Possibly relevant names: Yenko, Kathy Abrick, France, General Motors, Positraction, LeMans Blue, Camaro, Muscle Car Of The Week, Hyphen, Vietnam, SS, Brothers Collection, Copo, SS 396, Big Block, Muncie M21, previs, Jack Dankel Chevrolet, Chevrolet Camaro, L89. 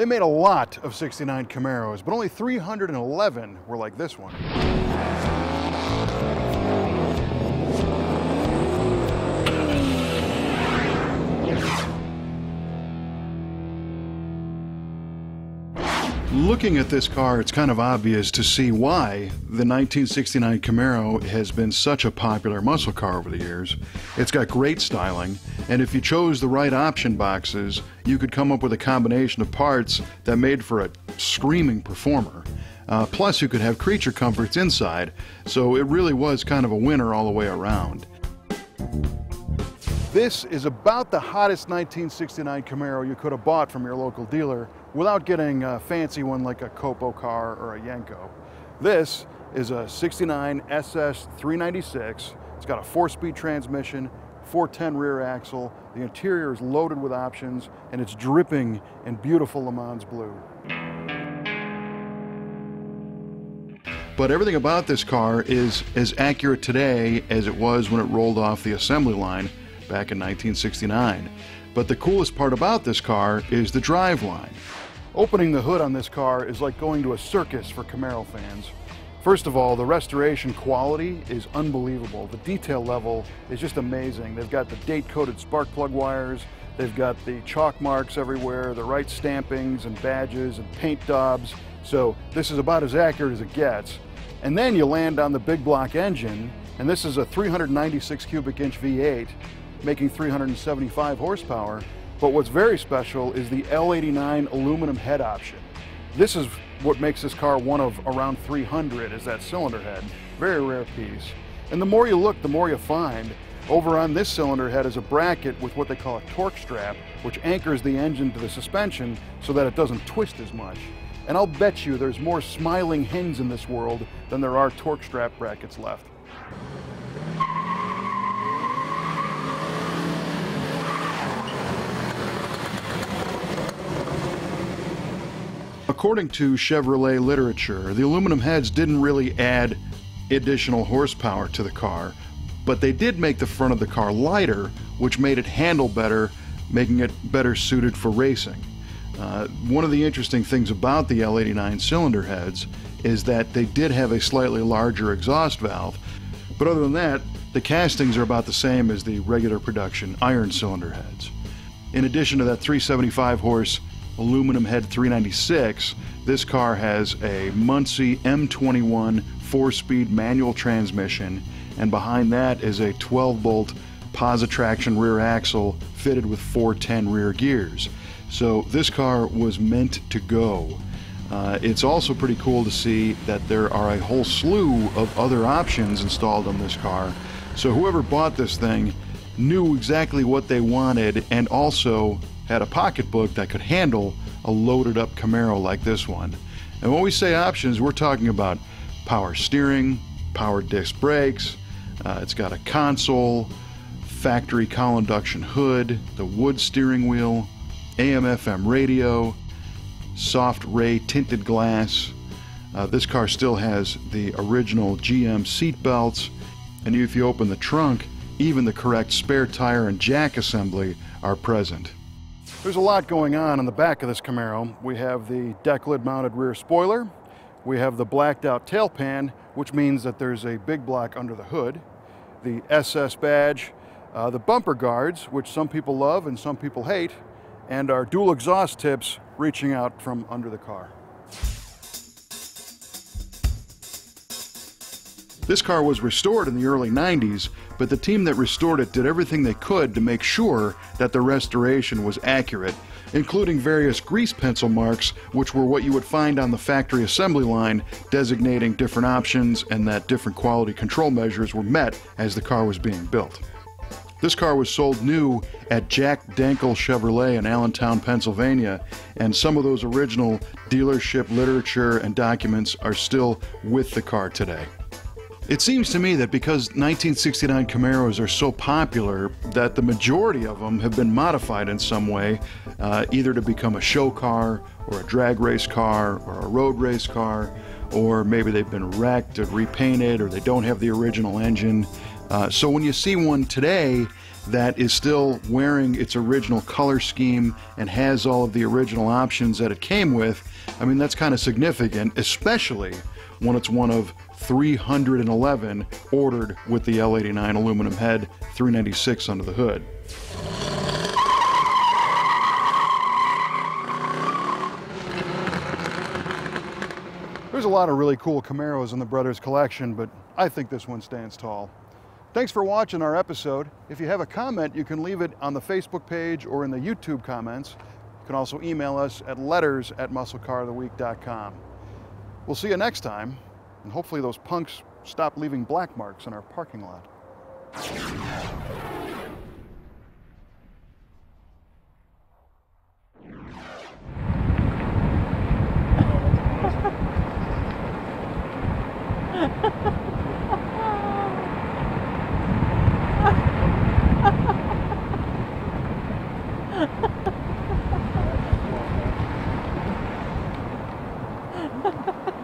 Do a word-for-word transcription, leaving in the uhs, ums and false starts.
They made a lot of sixty-nine Camaros, but only three hundred eleven were like this one. Looking at this car, it's kind of obvious to see why the nineteen sixty-nine Camaro has been such a popular muscle car over the years. It's got great styling, and if you chose the right option boxes, you could come up with a combination of parts that made for a screaming performer. Uh, plus, you could have creature comforts inside, so it really was kind of a winner all the way around. This is about the hottest nineteen sixty-nine Camaro you could have bought from your local dealer without getting a fancy one like a Copo car or a Yenko. This is a sixty-nine S S three ninety-six. It's got a four-speed transmission, four ten rear axle. The interior is loaded with options, and it's dripping in beautiful LeMans Blue. But everything about this car is as accurate today as it was when it rolled off the assembly line back in nineteen sixty-nine. But the coolest part about this car is the driveline. Opening the hood on this car is like going to a circus for Camaro fans. First of all, the restoration quality is unbelievable. The detail level is just amazing. They've got the date-coated spark plug wires, they've got the chalk marks everywhere, the right stampings and badges and paint daubs. So this is about as accurate as it gets. And then you land on the big block engine, and this is a three hundred ninety-six cubic inch V eight, making three hundred seventy-five horsepower. But what's very special is the L eighty-nine aluminum head option. This is what makes this car one of around three hundred, is that cylinder head. Very rare piece. And the more you look, the more you find. Over on this cylinder head is a bracket with what they call a torque strap, which anchors the engine to the suspension so that it doesn't twist as much. And I'll bet you there's more smiling hens in this world than there are torque strap brackets left. According to Chevrolet literature, the aluminum heads didn't really add additional horsepower to the car, but they did make the front of the car lighter, which made it handle better, making it better suited for racing. Uh, one of the interesting things about the L eighty-nine cylinder heads is that they did have a slightly larger exhaust valve, but other than that, the castings are about the same as the regular production iron cylinder heads. In addition to that three hundred seventy-five horse aluminum head three ninety-six, this car has a Muncie M twenty-one four-speed manual transmission, and behind that is a twelve volt positraction rear axle fitted with four ten rear gears. So this car was meant to go. Uh, it's also pretty cool to see that there are a whole slew of other options installed on this car. So whoever bought this thing knew exactly what they wanted and also had a pocketbook that could handle a loaded up Camaro like this one. And when we say options, we're talking about power steering, power disc brakes, uh, it's got a console, factory cowl induction hood, the wood steering wheel, A M F M radio, soft ray tinted glass. Uh, this car still has the original G M seat belts, and if you open the trunk, even the correct spare tire and jack assembly are present. There's a lot going on in the back of this Camaro. We have the deck lid mounted rear spoiler. We have the blacked out tail pan, which means that there's a big block under the hood. The S S badge, uh, the bumper guards, which some people love and some people hate, and our dual exhaust tips reaching out from under the car. This car was restored in the early nineties, but the team that restored it did everything they could to make sure that the restoration was accurate, including various grease pencil marks, which were what you would find on the factory assembly line, designating different options and that different quality control measures were met as the car was being built. This car was sold new at Jack Dankel Chevrolet in Allentown, Pennsylvania, and some of those original dealership literature and documents are still with the car today. It seems to me that because nineteen sixty-nine Camaros are so popular that the majority of them have been modified in some way, uh, either to become a show car or a drag race car or a road race car, or maybe they've been wrecked or repainted or they don't have the original engine. Uh, so when you see one today that is still wearing its original color scheme and has all of the original options that it came with, I mean, that's kind of significant, especially when it's one of three hundred eleven ordered with the L eighty-nine aluminum head, three ninety-six under the hood. There's a lot of really cool Camaros in the Brothers Collection, but I think this one stands tall. Thanks for watching our episode. If you have a comment, you can leave it on the Facebook page or in the YouTube comments. You can also email us at letters at muscle car of the week dot com. We'll see you next time, and hopefully those punks stop leaving black marks in our parking lot. Ha, ha, ha.